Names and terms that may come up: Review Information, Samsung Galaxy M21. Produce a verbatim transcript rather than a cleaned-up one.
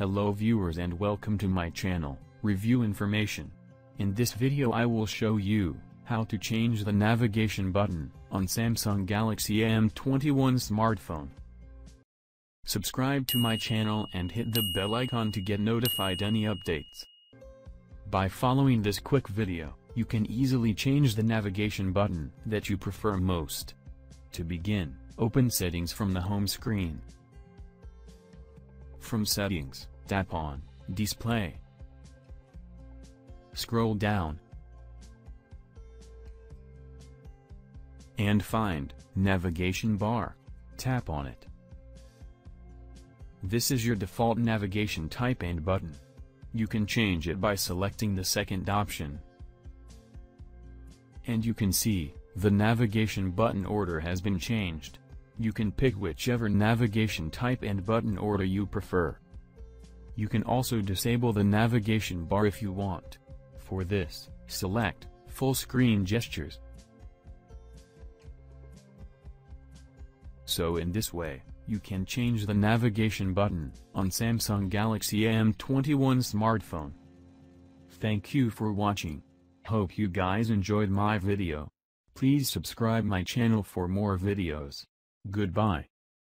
Hello viewers and welcome to my channel, Review Information. In this video I will show you how to change the navigation button on Samsung Galaxy M twenty-one smartphone. Subscribe to my channel and hit the bell icon to get notified any updates. By following this quick video, you can easily change the navigation button that you prefer most. To begin, open Settings from the home screen. From Settings, tap on Display. Scroll down and find Navigation Bar. Tap on it. This is your default navigation type and button. You can change it by selecting the second option. And you can see, the navigation button order has been changed. You can pick whichever navigation type and button order you prefer. You can also disable the navigation bar if you want. For this, select Full Screen Gestures. So in this way, you can change the navigation button on Samsung Galaxy M twenty-one smartphone. Thank you for watching. Hope you guys enjoyed my video. Please subscribe my channel for more videos. Goodbye.